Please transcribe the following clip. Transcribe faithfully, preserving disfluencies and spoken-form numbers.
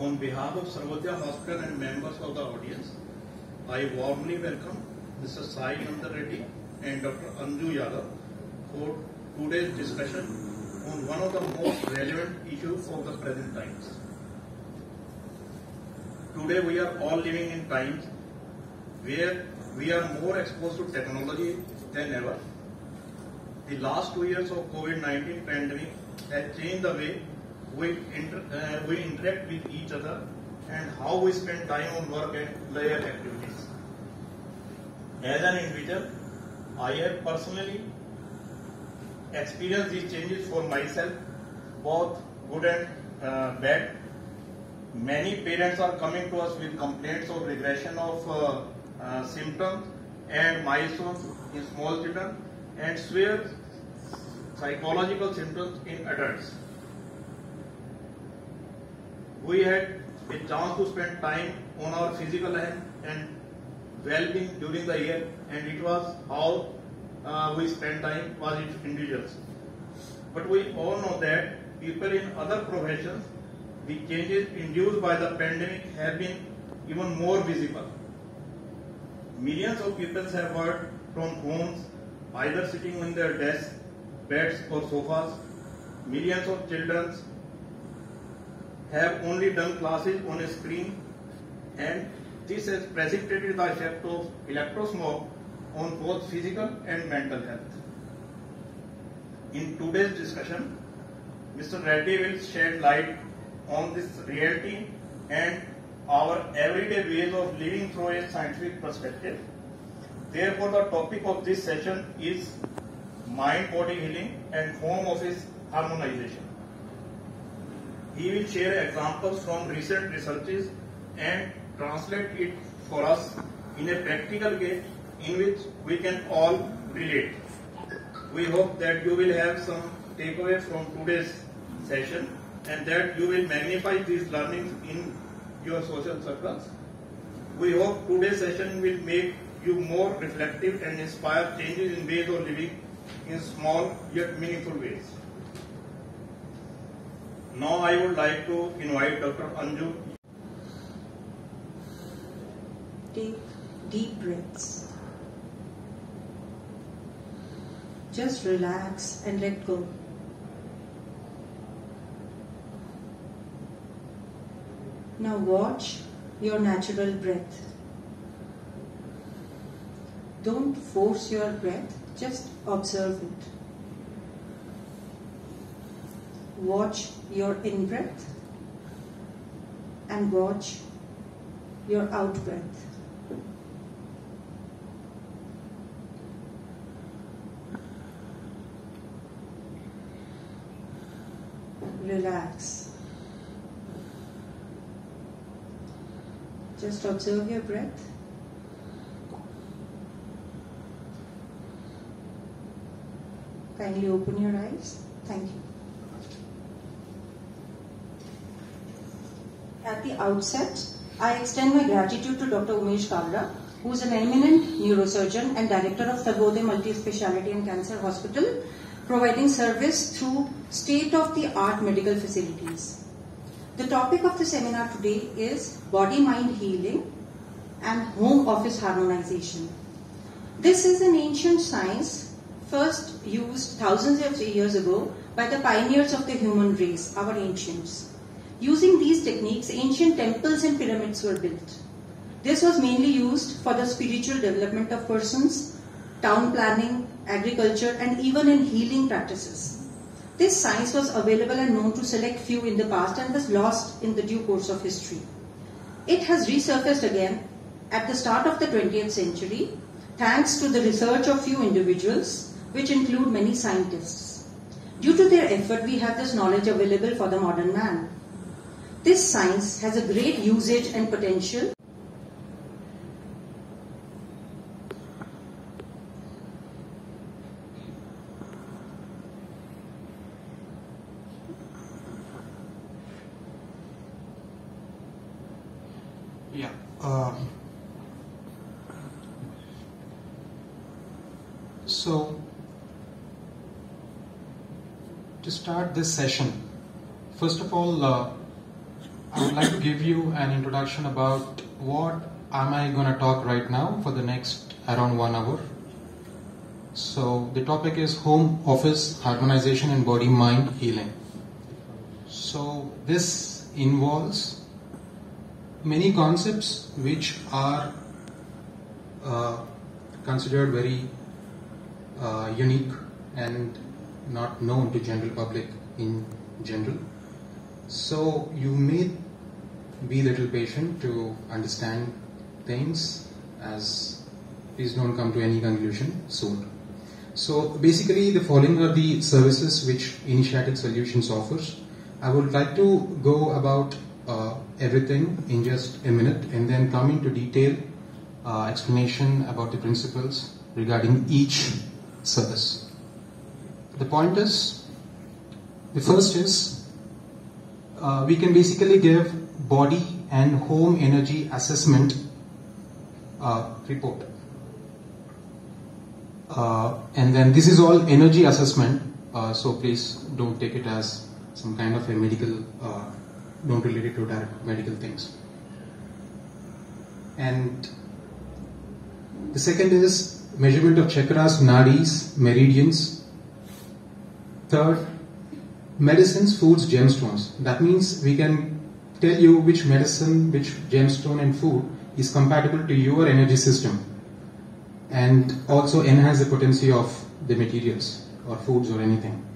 On behalf of Sarvodya Hospital and members of the audience, I warmly welcome Mister Sai Nandan Reddy and Doctor Anju Yadav for today's discussion on one of the most relevant issues of the present times. Today we are all living in times where we are more exposed to technology than ever. The last two years of COVID nineteen pandemic has changed the way we, inter uh, we interact with each other and how we spend time on work and leisure activities. As an individual, I have personally experienced these changes for myself, both good and uh, bad. Many parents are coming to us with complaints of regression of uh, uh, symptoms and milestones in small children and severe psychological symptoms in adults. We had a chance to spend time on our physical health and well-being during the year, and it was how uh, we spent time was individuals. But we all know that people in other professions, the changes induced by the pandemic have been even more visible. Millions of people have worked from homes, either sitting on their desks, beds or sofas. Millions of children have only done classes on a screen, and this has precipitated the effect of electrosmog on both physical and mental health. In today's discussion, Mister Reddy will shed light on this reality and our everyday ways of living through a scientific perspective. Therefore, the topic of this session is mind-body healing and home office harmonization. He will share examples from recent researches and translate it for us in a practical way in which we can all relate. We hope that you will have some takeaway from today's session and that you will magnify these learnings in your social circles. We hope today's session will make you more reflective and inspire changes in ways of living in small yet meaningful ways. Now I would like to invite Doctor Anju. Take deep breaths. Just relax and let go. Now watch your natural breath. Don't force your breath, just observe it. Watch your in-breath and watch your out-breath. Relax. Just observe your breath. Kindly open your eyes. Thank you. At the outset, I extend my gratitude to Doctor Umesh Kavra, who is an eminent neurosurgeon and director of Sarvodya Multi-Speciality and Cancer Hospital, providing service through state-of-the-art medical facilities. The topic of the seminar today is body-mind healing and home office harmonization. This is an ancient science first used thousands of years ago by the pioneers of the human race, our ancients. Using these techniques, ancient temples and pyramids were built. This was mainly used for the spiritual development of persons, town planning, agriculture, and even in healing practices. This science was available and known to select few in the past and was lost in the due course of history. It has resurfaced again at the start of the twentieth century thanks to the research of few individuals, which include many scientists. Due to their effort, we have this knowledge available for the modern man. This science has a great usage and potential. Yeah. Uh, so, to start this session, first of all, uh, I would like to give you an introduction about what am I going to talk right now for the next around one hour. So the topic is home office harmonization and body mind healing. So this involves many concepts which are uh, considered very uh, unique and not known to general public in general. So you may be little patient to understand things, as please don't come to any conclusion soon. So basically the following are the services which Initiated Solutions offers. I would like to go about uh, everything in just a minute and then come into detail uh, explanation about the principles regarding each service. The point is, the first is, uh, we can basically give body and home energy assessment uh, report. Uh, and then this is all energy assessment, uh, so please don't take it as some kind of a medical, uh, don't relate it to direct medical things. And the second is measurement of chakras, nadis, meridians. Third, medicines, foods, gemstones. That means we can tell you which medicine, which gemstone and food is compatible to your energy system, and also enhance the potency of the materials or foods or anything.